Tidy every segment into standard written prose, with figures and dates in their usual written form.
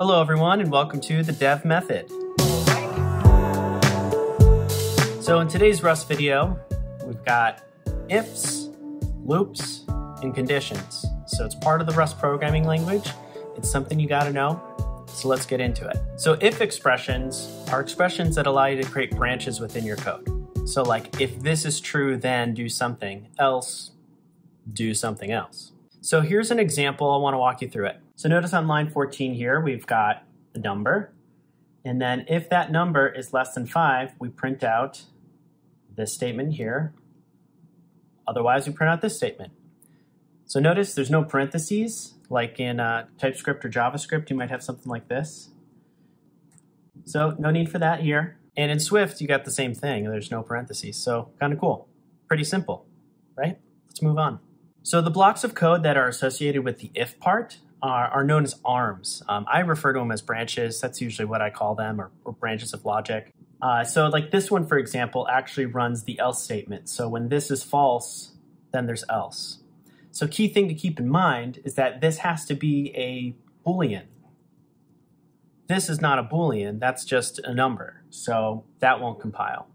Hello everyone and welcome to the Dev Method. So in today's Rust video, we've got ifs, loops, and conditions. So it's part of the Rust programming language. It's something you gotta know, so let's get into it. So if expressions are expressions that allow you to create branches within your code. So like, if this is true, then do something else, do something else. So here's an example, I wanna walk you through it. So notice on line 14 here, we've got a number. And then if that number is less than 5, we print out this statement here. Otherwise, we print out this statement. So notice there's no parentheses. Like in TypeScript or JavaScript, you might have something like this. So no need for that here. And in Swift, you got the same thing. There's no parentheses. So kind of cool. Pretty simple, right? Let's move on. So the blocks of code that are associated with the if part are known as arms. I refer to them as branches. That's usually what I call them, or branches of logic. So like this one, for example, actually runs the else statement. So when this is false, then there's else. So key thing to keep in mind is that this has to be a Boolean. This is not a Boolean, that's just a number. So that won't compile,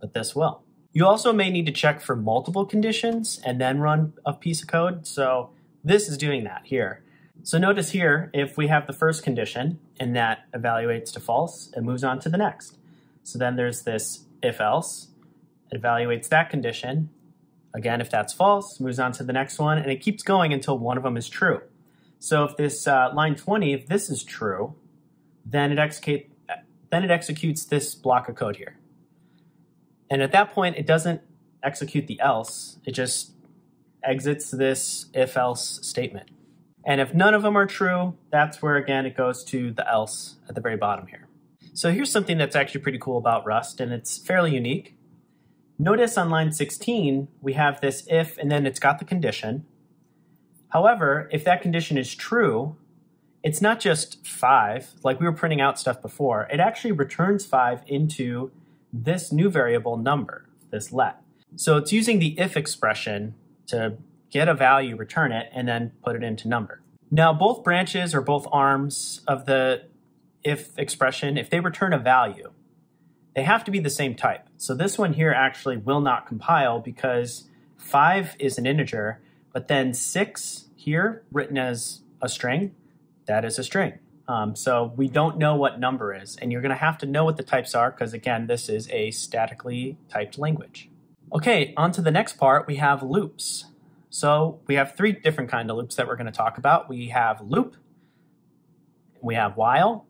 but this will. You also may need to check for multiple conditions and then run a piece of code. So this is doing that here. So notice here, if we have the first condition and that evaluates to false, it moves on to the next. So then there's this if else, it evaluates that condition. Again, if that's false, moves on to the next one, and it keeps going until one of them is true. So if this line 20, if this is true, then it executes this block of code here. And at that point, it doesn't execute the else, it just exits this if else statement. And if none of them are true, that's where, again, it goes to the else at the very bottom here. So here's something that's actually pretty cool about Rust, and it's fairly unique. Notice on line 16, we have this if, and then it's got the condition. However, if that condition is true, it's not just 5, like we were printing out stuff before. It actually returns 5 into this new variable number, this let. So it's using the if expression to get a value, return it, and then put it into number. Now, both branches or both arms of the if expression, if they return a value, they have to be the same type. So this one here actually will not compile because 5 is an integer, but then 6 here written as a string, that is a string. So we don't know what number is, and you're gonna have to know what the types are because, again, this is a statically typed language. Okay, on to the next part, we have loops. So we have three different kinds of loops that we're going to talk about. We have loop, we have while,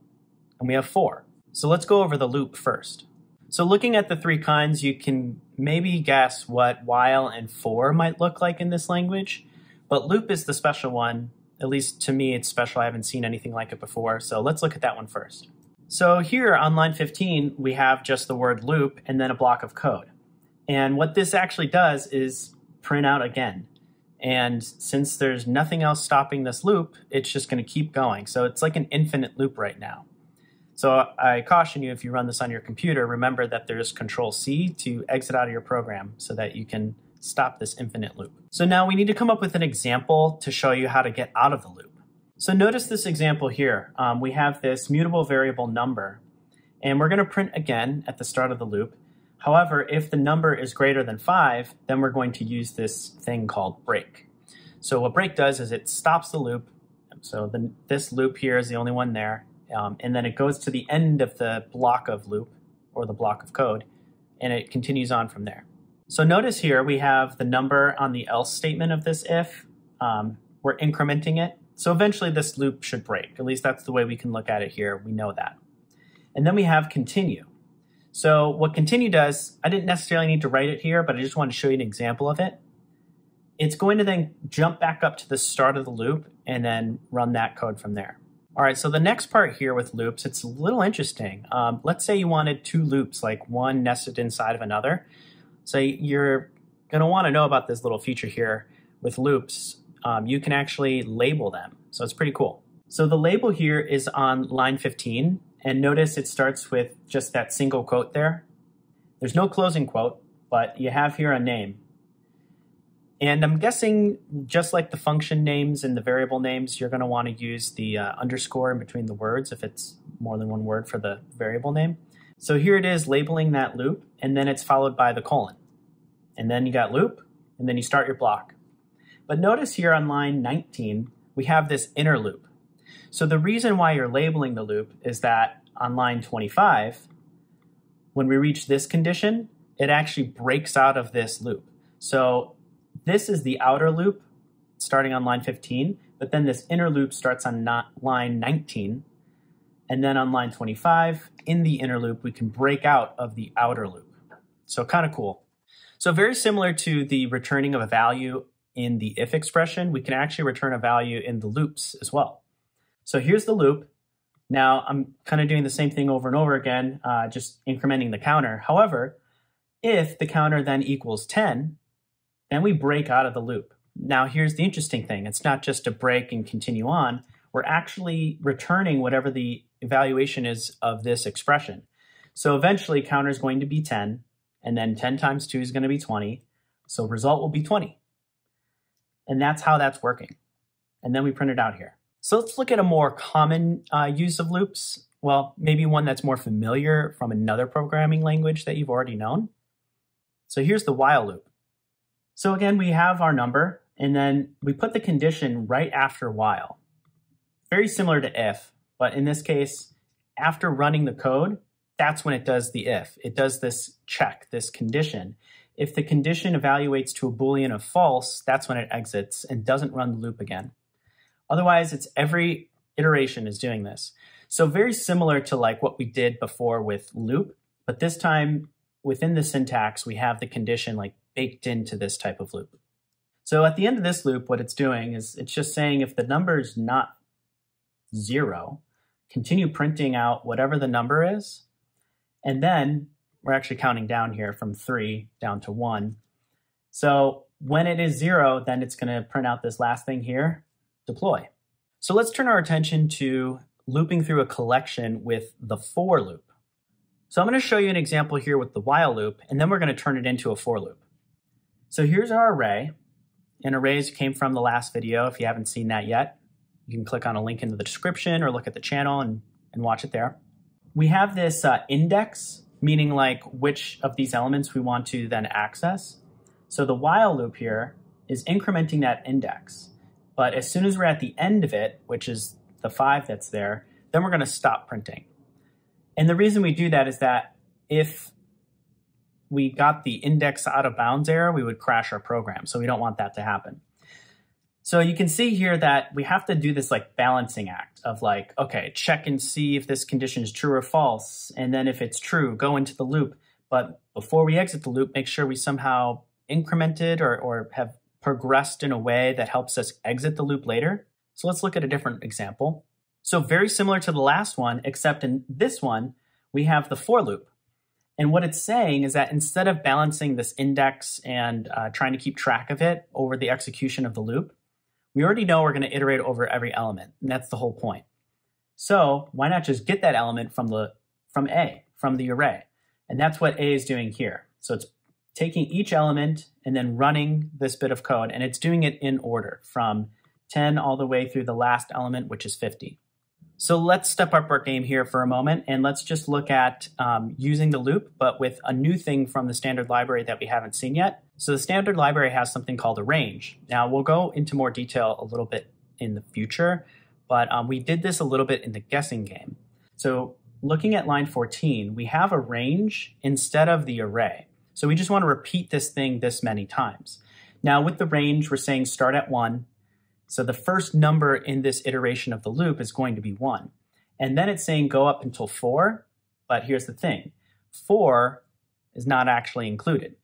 and we have for. So let's go over the loop first. So looking at the three kinds, you can maybe guess what while and for might look like in this language, but loop is the special one. At least to me, it's special. I haven't seen anything like it before. So let's look at that one first. So here on line 15, we have just the word loop and then a block of code. And what this actually does is print out again. And since there's nothing else stopping this loop, it's just going to keep going. So it's like an infinite loop right now. So I caution you, if you run this on your computer, remember that there's Control-C to exit out of your program so that you can stop this infinite loop. So now we need to come up with an example to show you how to get out of the loop. So notice this example here. We have this mutable variable number, and we're going to print again at the start of the loop. However, if the number is greater than 5, then we're going to use this thing called break. So what break does is it stops the loop. So this loop here is the only one there. And then it goes to the end of the block of loop, or the block of code, and it continues on from there. So notice here we have the number on the else statement of this if. We're incrementing it. So eventually this loop should break. At least that's the way we can look at it here. We know that. And then we have continue. So what continue does, I didn't necessarily need to write it here, but I just want to show you an example of it. It's going to then jump back up to the start of the loop and then run that code from there. All right, so the next part here with loops, it's a little interesting. Let's say you wanted two loops, like one nested inside of another. So you're going to want to know about this little feature here with loops. You can actually label them, so it's pretty cool. So the label here is on line 15. And notice it starts with just that single quote there. There's no closing quote, but you have here a name. And I'm guessing, just like the function names and the variable names, you're going to want to use the underscore in between the words if it's more than one word for the variable name. So here it is labeling that loop, and then it's followed by the colon. And then you got loop, and then you start your block. But notice here on line 19, we have this inner loop. So the reason why you're labeling the loop is that on line 25, when we reach this condition, it actually breaks out of this loop. So this is the outer loop starting on line 15, but then this inner loop starts on line 19. And then on line 25, in the inner loop, we can break out of the outer loop. So kind of cool. So very similar to the returning of a value in the if expression, we can actually return a value in the loops as well. So here's the loop. Now I'm kind of doing the same thing over and over again, just incrementing the counter. However, if the counter then equals 10, then we break out of the loop. Now here's the interesting thing. It's not just a break and continue on. We're actually returning whatever the evaluation is of this expression. So eventually counter is going to be 10, and then 10 times 2 is going to be 20. So result will be 20. And that's how that's working. And then we print it out here. So let's look at a more common use of loops. Well, maybe one that's more familiar from another programming language that you've already known. So here's the while loop. So again, we have our number, and then we put the condition right after while. Very similar to if, but in this case, after running the code, that's when it does the if. It does this check, this condition. If the condition evaluates to a Boolean of false, that's when it exits and doesn't run the loop again. Otherwise, it's every iteration is doing this. So very similar to like what we did before with loop, but this time within the syntax, we have the condition like baked into this type of loop. So at the end of this loop, what it's doing is it's just saying if the number is not 0, continue printing out whatever the number is, and then we're actually counting down here from 3 down to 1. So when it is 0, then it's going to print out this last thing here, deploy. So let's turn our attention to looping through a collection with the for loop. So I'm going to show you an example here with the while loop, and then we're going to turn it into a for loop. So here's our array, and arrays came from the last video. If you haven't seen that yet, you can click on a link into the description or look at the channel and watch it there. We have this index, meaning like which of these elements we want to then access. So the while loop here is incrementing that index. But as soon as we're at the end of it, which is the 5 that's there, then we're going to stop printing. And the reason we do that is that if we got the index out of bounds error, we would crash our program. So we don't want that to happen. So you can see here that we have to do this like balancing act of like, okay, check and see if this condition is true or false. And then if it's true, go into the loop. But before we exit the loop, make sure we somehow increment it or have progressed in a way that helps us exit the loop later. So let's look at a different example. So very similar to the last one, except in this one, we have the for loop. And what it's saying is that instead of balancing this index and trying to keep track of it over the execution of the loop, we already know we're going to iterate over every element, and that's the whole point. So why not just get that element from the array? And that's what A is doing here. So it's taking each element and then running this bit of code, and it's doing it in order from 10 all the way through the last element, which is 50. So let's step up our game here for a moment, and let's just look at using the loop, but with a new thing from the standard library that we haven't seen yet. So the standard library has something called a range. Now, we'll go into more detail a little bit in the future, but we did this a little bit in the guessing game. So looking at line 14, we have a range instead of the array. So we just want to repeat this thing this many times. Now, with the range, we're saying start at 1. So the first number in this iteration of the loop is going to be 1. And then it's saying go up until 4, but here's the thing. 4 is not actually included.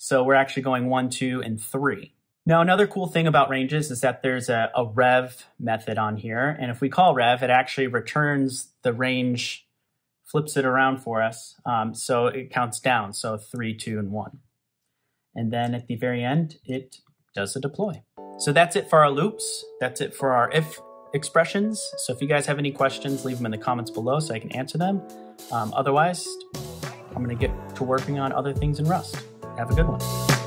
So we're actually going 1, 2, and 3. Now, another cool thing about ranges is that there's a rev method on here. And if we call rev, it actually returns the range, flips it around for us. So it counts down. So 3, 2, and 1. And then at the very end, it does a deploy. So that's it for our loops. That's it for our if expressions. So if you guys have any questions, leave them in the comments below so I can answer them. Otherwise, I'm going to get to working on other things in Rust. Have a good one.